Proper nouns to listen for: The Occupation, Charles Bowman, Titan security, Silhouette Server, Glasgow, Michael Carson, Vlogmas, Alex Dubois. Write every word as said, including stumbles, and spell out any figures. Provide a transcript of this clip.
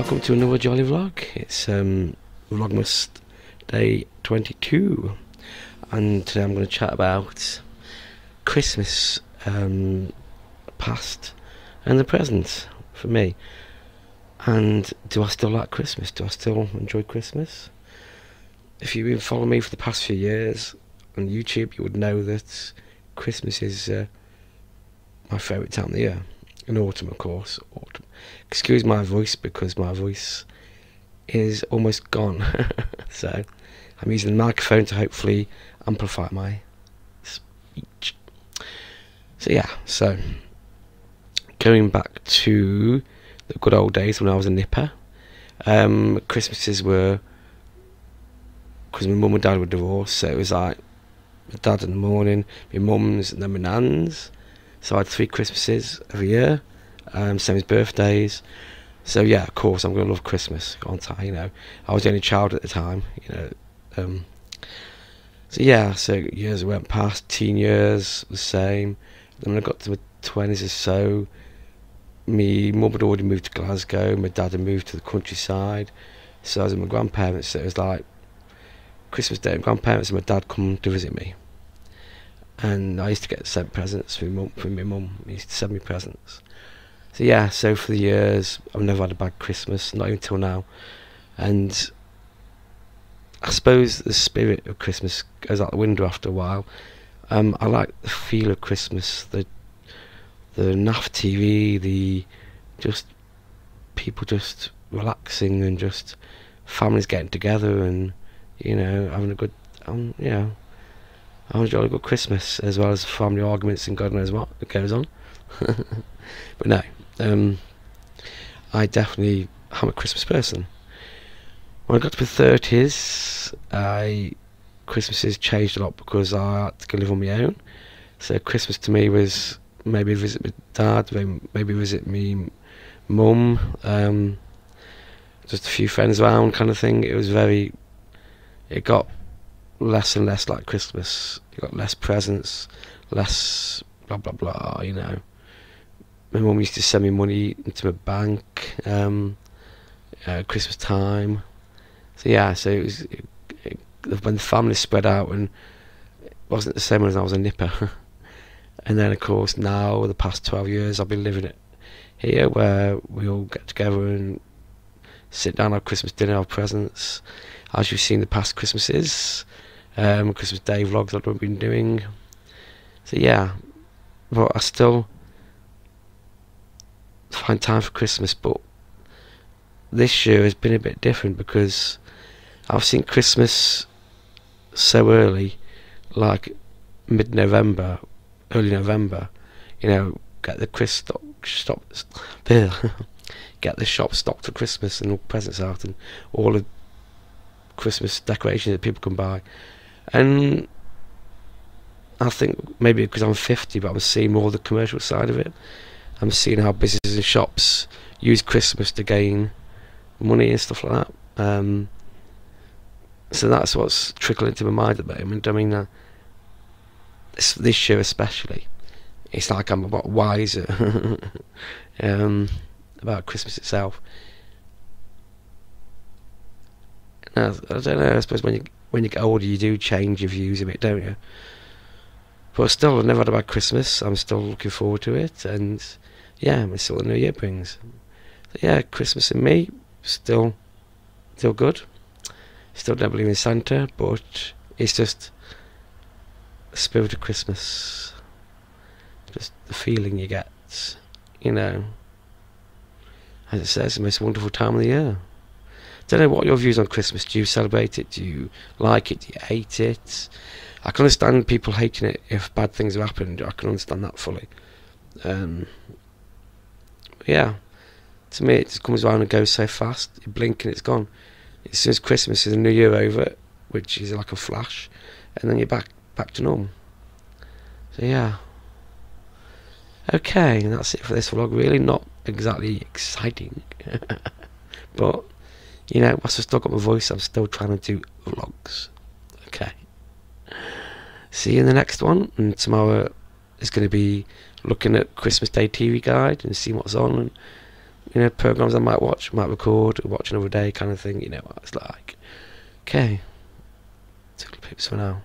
Welcome to another jolly vlog. It's um, Vlogmas day twenty-two, and today I'm going to chat about Christmas, um, past and the present for me. And do I still like Christmas? Do I still enjoy Christmas? If you've been following me for the past few years on YouTube, you would know that Christmas is uh, my favourite time of the year. In autumn, of course. Autumn. Excuse my voice because my voice is almost gone. So I'm using the microphone to hopefully amplify my speech. So yeah, so going back to the good old days when I was a nipper, um, Christmases were, because my mum and dad were divorced, so it was like my dad in the morning, my mum's, and then my nan's. So I had three Christmases every year, um, same as birthdays. So yeah, of course I'm going to love Christmas, aren't I? You know, I was the only child at the time. You know, um, so yeah. So years went past, teen years the same. Then when I got to my twenties or so, my mum had already moved to Glasgow. My dad had moved to the countryside. So I was with my grandparents. So it was like Christmas Day. My grandparents and my dad come to visit me. And I used to get sent presents from my mum, from my mum. He used to send me presents. So yeah, so for the years, I've never had a bad Christmas, not even till now. And I suppose the spirit of Christmas goes out the window after a while. Um, I like the feel of Christmas, the the naff T V, the just people just relaxing and just families getting together and, you know, having a good, um, you know, I enjoy a good Christmas, as well as family arguments and God knows what goes on. But no, um, I definitely am a Christmas person. When I got to my thirties, I Christmases changed a lot because I had to go live on my own. So Christmas to me was maybe visit my dad, maybe visit me mum, um, just a few friends around, kind of thing. It was very, it got less and less like Christmas. You got less presents, less blah blah blah, you know. My mum used to send me money into my bank, um, uh, Christmas time. So yeah, so it was it, it, when the family spread out, and it wasn't the same as I was a nipper. And then of course now, the past twelve years, I've been living it here, where we all get together and sit down, have Christmas dinner, have presents, as you've seen the past Christmases. Um, Christmas Day vlogs that I've been doing. So yeah, but I still find time for Christmas, but this year has been a bit different because I've seen Christmas so early, like mid-November, early November. You know, get the Chris stock, stop, get the shop stocked for Christmas and all presents out and all the Christmas decorations that people can buy. And I think maybe because I'm fifty, but I'm seeing more of the commercial side of it. I'm seeing how businesses and shops use Christmas to gain money and stuff like that. Um, so that's what's trickling into my mind at the moment. I mean, uh, this, this year especially, it's like I'm a lot wiser um, about Christmas itself. I don't know, I suppose when you when you get older you do change your views a bit, don't you? But still, I've never had a bad Christmas. I'm still looking forward to it, and yeah, we'll see what the new year brings. So yeah, Christmas and me, still still good. Still don't believe in Santa, but it's just the spirit of Christmas. Just the feeling you get, you know. As it says, it's the most wonderful time of the year. I don't know what your views on Christmas. Do you celebrate it? Do you like it? Do you hate it? I can understand people hating it if bad things have happened. I can understand that fully. Um, yeah, to me it just comes around and goes so fast. You blink and it's gone. As soon as Christmas is a new year over, which is like a flash, and then you're back back to normal. So yeah. Okay, and that's it for this vlog. Really not exactly exciting, but you know, whilst I've still got my voice, I'm still trying to do vlogs. Okay. See you in the next one. And tomorrow is going to be looking at Christmas Day T V guide and seeing what's on. And you know, programs I might watch, might record, watch another day kind of thing, you know, it's like, okay, tickly pips for now.